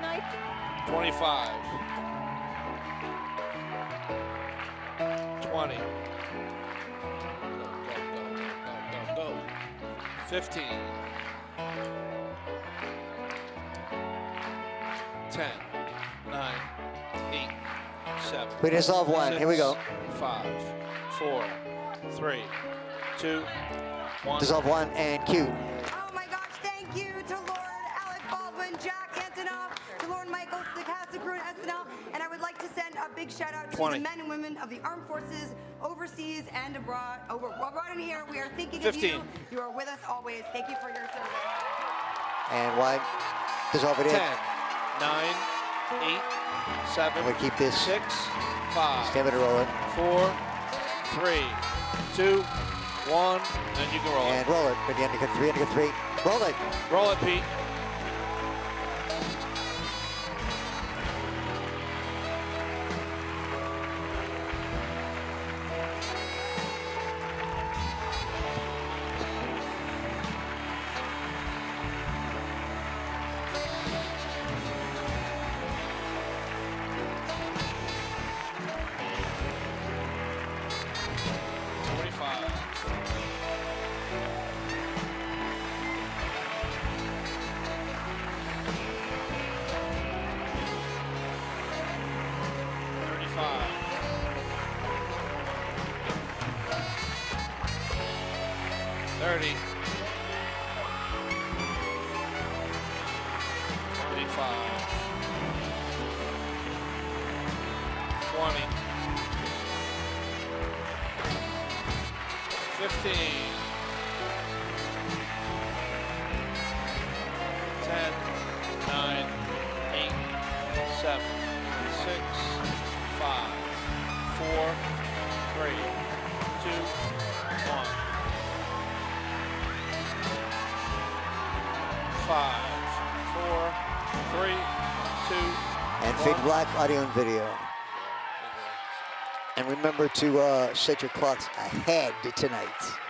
night? 25. 20. Go. 15. 10. 9. 8. 7. We just solve one. Here we go. 5, 4, 3, 2, 1. Dissolve one and cue. Oh my gosh, thank you to Lauren, Alec Baldwin, Jack Antonoff, to Lauren Michaels, to the cast and crew at SNL, and I would like to send a big shout out to the men and women of the armed forces overseas and abroad. Abroad and here, we are thinking of you. You are with us always. Thank you for your service. And one, dissolve it in. 10, 9, 8, 7. And we keep this 6, 5. Stamina rolling. 4, 3, 2, 1, and you can roll it. And roll it. Three. Roll it. Roll it, Pete. Audio and video. And remember to set your clocks ahead tonight.